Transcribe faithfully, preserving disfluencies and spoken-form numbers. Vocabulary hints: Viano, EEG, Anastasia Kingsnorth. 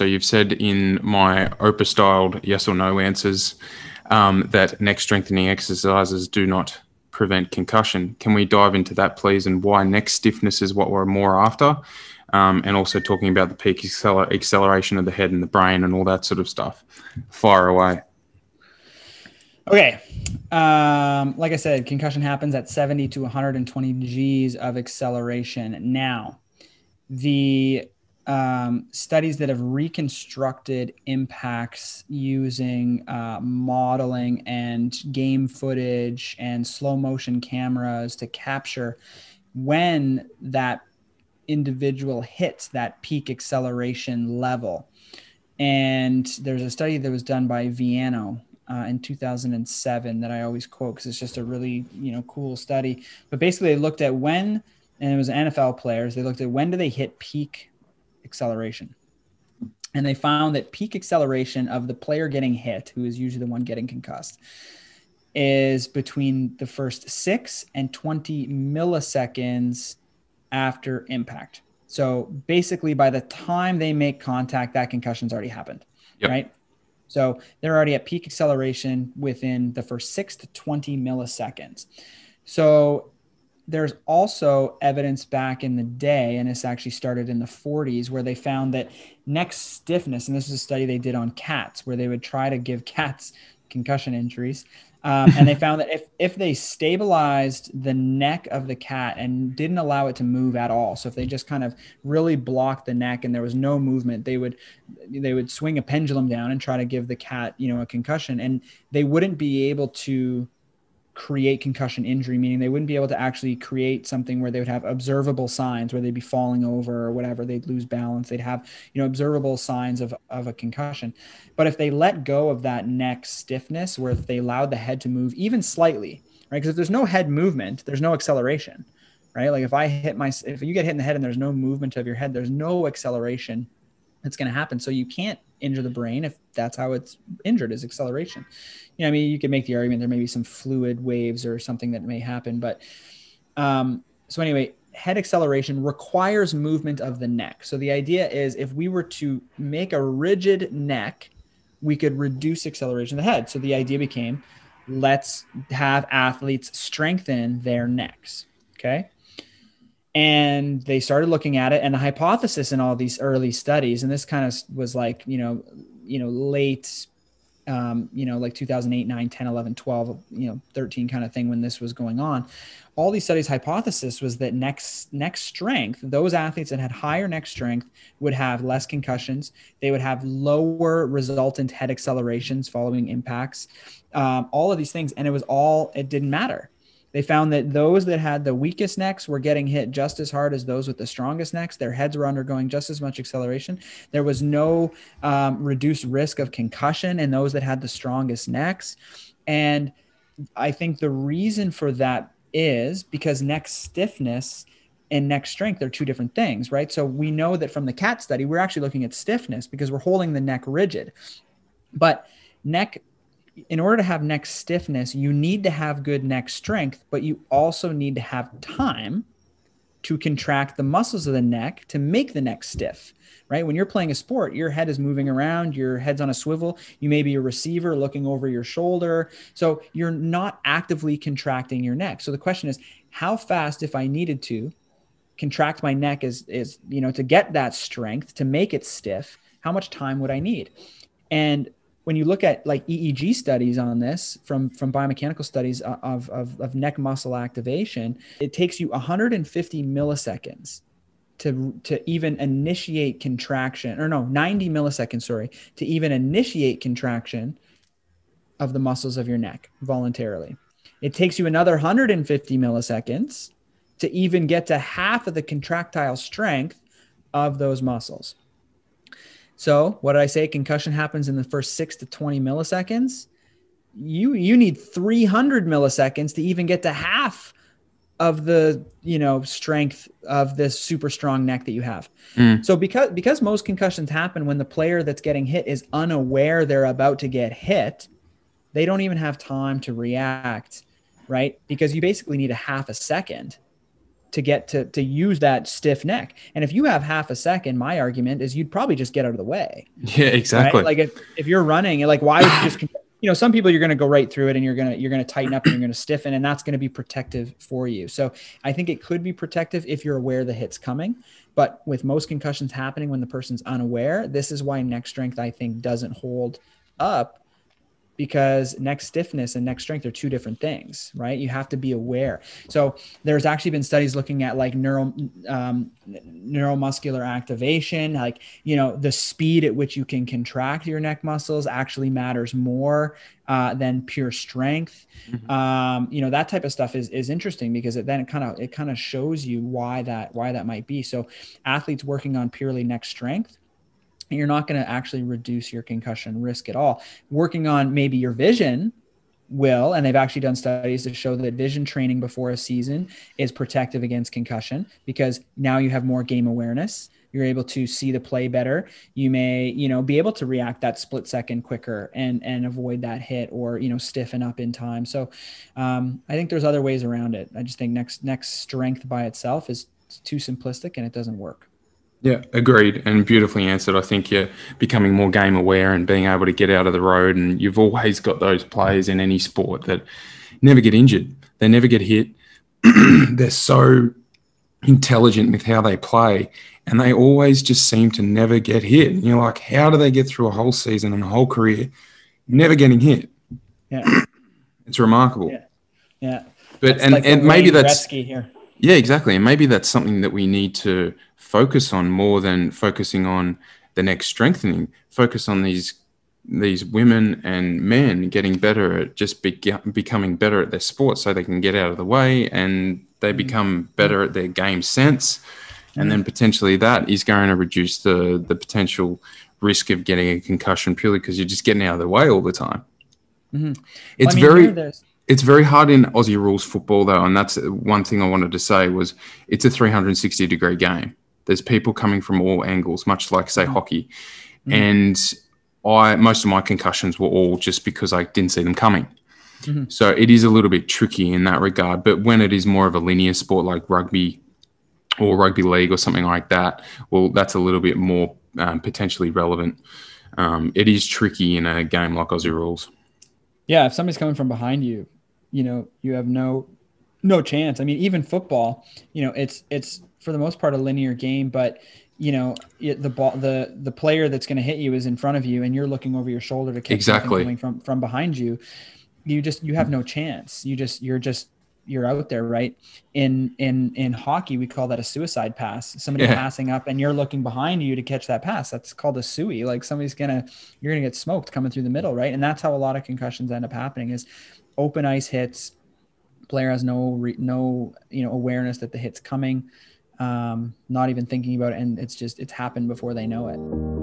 So you've said in my OPA-styled yes or no answers um, that neck strengthening exercises do not prevent concussion. Can we dive into that, please, and why neck stiffness is what we're more after? Um, and also talking about the peak acceler acceleration of the head and the brain and all that sort of stuff. Fire away. Okay. Um, like I said, concussion happens at seventy to one hundred twenty G's of acceleration. Now, the um, studies that have reconstructed impacts using uh, modeling and game footage and slow motion cameras to capture when that individual hits that peak acceleration level. And there's a study that was done by Viano uh, in two thousand seven that I always quote because it's just a really, you know, cool study. But basically they looked at when, and it was N F L players, they looked at when do they hit peak acceleration. And they found that peak acceleration of the player getting hit, who is usually the one getting concussed, is between the first six and twenty milliseconds after impact. So basically by the time they make contact, that concussion's already happened, yep. Right? So they're already at peak acceleration within the first six to twenty milliseconds. So there's also evidence back in the day, and it's actually started in the forties, where they found that neck stiffness, and this is a study they did on cats, where they would try to give cats concussion injuries. Um, and they found that if, if they stabilized the neck of the cat and didn't allow it to move at all, so if they just kind of really blocked the neck and there was no movement, they would they would swing a pendulum down and try to give the cat, you know, a concussion. And they wouldn't be able to create concussion injury, meaning they wouldn't be able to actually create something where they would have observable signs, where they'd be falling over or whatever, they'd lose balance, they'd have, you know, observable signs of, of a concussion. But if they let go of that neck stiffness, where if they allowed the head to move even slightly, right? Because if there's no head movement, there's no acceleration, right? Like if I hit my, if you get hit in the head and there's no movement of your head, there's no acceleration that's going to happen. So you can't injure the brain if that's how it's injured, is acceleration. You know, I mean, you could make the argument there may be some fluid waves or something that may happen, but um, so anyway, head acceleration requires movement of the neck. So the idea is if we were to make a rigid neck, we could reduce acceleration of the head. So the idea became, let's have athletes strengthen their necks. Okay. And they started looking at it, and the hypothesis in all these early studies, and this kind of was like, you know, you know, late, um, you know, like two thousand eight, nine, ten, eleven, twelve, you know, thirteen kind of thing when this was going on, all these studies hypothesis was that neck, neck strength, those athletes that had higher neck strength would have less concussions. They would have lower resultant head accelerations following impacts, um, all of these things. And it was all, it didn't matter. They found that those that had the weakest necks were getting hit just as hard as those with the strongest necks. Their heads were undergoing just as much acceleration. There was no um, reduced risk of concussion in those that had the strongest necks. And I think the reason for that is because neck stiffness and neck strength are two different things, right? So we know that from the cat study, we're actually looking at stiffness because we're holding the neck rigid. But neck in order to have neck stiffness, you need to have good neck strength, but you also need to have time to contract the muscles of the neck to make the neck stiff, right? When you're playing a sport, your head is moving around, your head's on a swivel, you may be a receiver looking over your shoulder. So you're not actively contracting your neck. So the question is, how fast, if I needed to, contract my neck is, is, you know, to get that strength, to make it stiff, how much time would I need? And when you look at like E E G studies on this from, from biomechanical studies of, of, of neck muscle activation, it takes you one hundred fifty milliseconds to, to even initiate contraction, or no, ninety milliseconds, sorry, to even initiate contraction of the muscles of your neck voluntarily. It takes you another one hundred fifty milliseconds to even get to half of the contractile strength of those muscles. So what did I say? Concussion happens in the first six to twenty milliseconds. You, you need three hundred milliseconds to even get to half of the, you know, strength of this super strong neck that you have. Mm. So because, because most concussions happen when the player that's getting hit is unaware they're about to get hit, they don't even have time to react, right? Because you basically need a half a second to get to, to use that stiff neck. And if you have half a second, my argument is you'd probably just get out of the way. Yeah, exactly. Right? Like if, if you're running, like why would you just, you know, some people you're going to go right through it and you're going to, you're going to tighten up and you're going to stiffen, and that's going to be protective for you. So I think it could be protective if you're aware the hit's coming, but with most concussions happening when the person's unaware, this is why neck strength, I think, doesn't hold up, because neck stiffness and neck strength are two different things, right? You have to be aware. So there's actually been studies looking at like neural, um, neuromuscular activation, like, you know, the speed at which you can contract your neck muscles actually matters more uh, than pure strength. Mm-hmm. Um, you know, that type of stuff is, is interesting, because it then kind of, it kind of shows you why that, why that might be. So athletes working on purely neck strength, you're not going to actually reduce your concussion risk at all. Working on maybe your vision will, and they've actually done studies to show that vision training before a season is protective against concussion, because now you have more game awareness. You're able to see the play better. You may, you know, be able to react that split second quicker and, and avoid that hit, or, you know, stiffen up in time. So um, I think there's other ways around it. I just think next, next strength by itself is too simplistic and it doesn't work. Yeah, agreed, and beautifully answered. I think you're becoming more game aware and being able to get out of the road. And you've always got those players in any sport that never get injured. They never get hit. They're so intelligent with how they play, and they always just seem to never get hit. And you're like, how do they get through a whole season and a whole career never getting hit? Yeah, it's remarkable. Yeah, yeah. But that's and like and maybe that's here. Yeah, exactly, and maybe that's something that we need to focus on more than focusing on the neck strengthening. Focus on these these women and men getting better at just be, becoming better at their sport, so they can get out of the way and they become better at their game sense. And then potentially that is going to reduce the the potential risk of getting a concussion, purely because you're just getting out of the way all the time. Mm-hmm. It's well, I mean, very. It's very hard in Aussie rules football, though, and that's one thing I wanted to say was it's a three hundred sixty degree game. There's people coming from all angles, much like, say, hockey. Mm-hmm. And I most of my concussions were all just because I didn't see them coming. Mm-hmm. So it is a little bit tricky in that regard. But when it is more of a linear sport like rugby or rugby league or something like that, well, that's a little bit more um, potentially relevant. Um, it is tricky in a game like Aussie rules. Yeah, if somebody's coming from behind you, you know, you have no, no chance. I mean, even football, you know, it's, it's for the most part a linear game, but you know, it, the ball, the, the player that's going to hit you is in front of you and you're looking over your shoulder to catch exactly coming from, from behind you. You just, you have no chance. You just, you're just, you're out there, right? In, in, in hockey, we call that a suicide pass. Somebody yeah. passing up and you're looking behind you to catch that pass. That's called a suey. Like somebody's going to, you're going to get smoked coming through the middle. Right. And that's how a lot of concussions end up happening is, open ice hits, player has no, re, no, you know, awareness that the hit's coming, um, not even thinking about it. And it's just, it's happened before they know it.